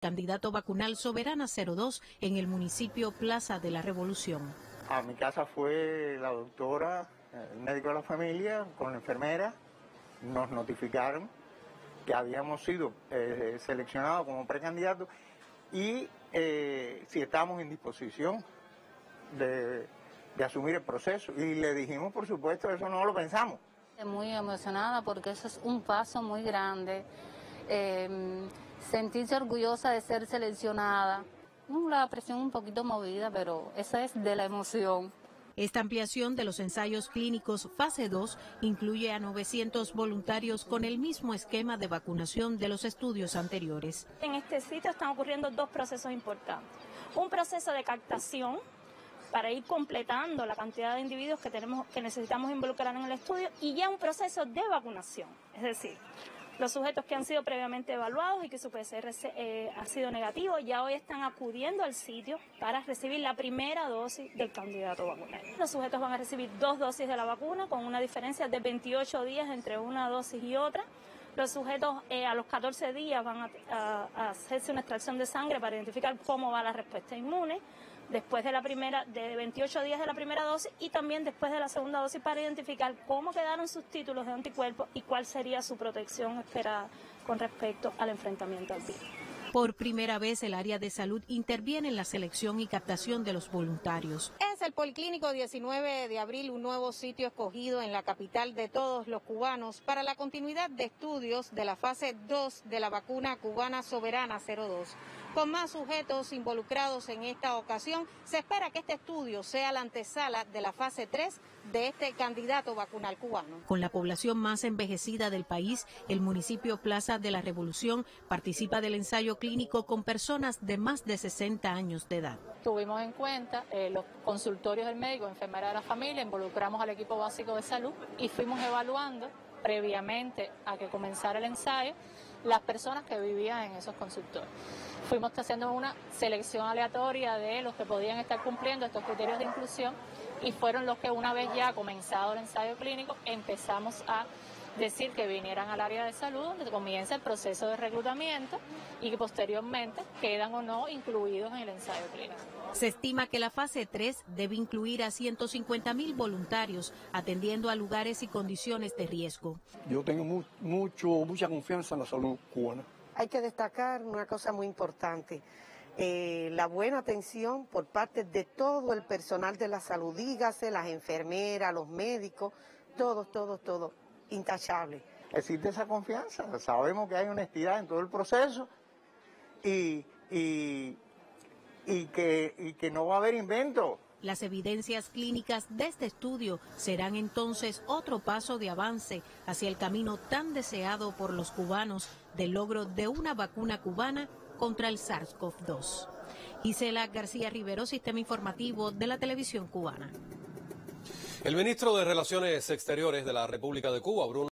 candidato vacunal Soberana 02 en el municipio Plaza de la Revolución. A mi casa fue la doctora, el médico de la familia, con la enfermera. Nos notificaron que habíamos sido seleccionados como precandidatos y si estábamos en disposición de asumir el proceso. Y le dijimos, por supuesto, eso no lo pensamos. Muy emocionada porque eso es un paso muy grande. Sentirse orgullosa de ser seleccionada. La presión un poquito movida, pero esa es de la emoción. Esta ampliación de los ensayos clínicos fase 2 incluye a 900 voluntarios con el mismo esquema de vacunación de los estudios anteriores. En este sitio están ocurriendo dos procesos importantes. Un proceso de captación para ir completando la cantidad de individuos que necesitamos involucrar en el estudio y ya un proceso de vacunación, es decir, los sujetos que han sido previamente evaluados y que su PCR ha sido negativo, ya hoy están acudiendo al sitio para recibir la primera dosis del candidato vacunal. Los sujetos van a recibir dos dosis de la vacuna con una diferencia de 28 días entre una dosis y otra. Los sujetos a los 14 días van a hacerse una extracción de sangre para identificar cómo va la respuesta inmune, después de la primera, de 28 días de la primera dosis y también después de la segunda dosis para identificar cómo quedaron sus títulos de anticuerpos y cuál sería su protección esperada con respecto al enfrentamiento al virus. Por primera vez el área de salud interviene en la selección y captación de los voluntarios. Es el Policlínico 19 de abril, un nuevo sitio escogido en la capital de todos los cubanos para la continuidad de estudios de la fase 2 de la vacuna cubana Soberana 02. Con más sujetos involucrados en esta ocasión, se espera que este estudio sea la antesala de la fase 3 de este candidato vacunal cubano. Con la población más envejecida del país, el municipio Plaza de la Revolución participa del ensayo clínico con personas de más de 60 años de edad. Tuvimos en cuenta los consultorios del médico, enfermera de la familia, involucramos al equipo básico de salud y fuimos evaluando previamente a que comenzara el ensayo las personas que vivían en esos consultorios. Fuimos haciendo una selección aleatoria de los que podían estar cumpliendo estos criterios de inclusión y fueron los que una vez ya comenzado el ensayo clínico empezamos a decir que vinieran al área de salud donde comienza el proceso de reclutamiento y que posteriormente quedan o no incluidos en el ensayo clínico. Se estima que la fase 3 debe incluir a 150.000 voluntarios atendiendo a lugares y condiciones de riesgo. Yo tengo mucha confianza en la salud cubana. Hay que destacar una cosa muy importante, la buena atención por parte de todo el personal de la salud, dígase las enfermeras, los médicos, todos. Intachable. Existe esa confianza, sabemos que hay honestidad en todo el proceso y que no va a haber invento. Las evidencias clínicas de este estudio serán entonces otro paso de avance hacia el camino tan deseado por los cubanos del logro de una vacuna cubana contra el SARS-CoV-2. Gisela García Rivero, Sistema Informativo de la Televisión Cubana. El ministro de Relaciones Exteriores de la República de Cuba, Bruno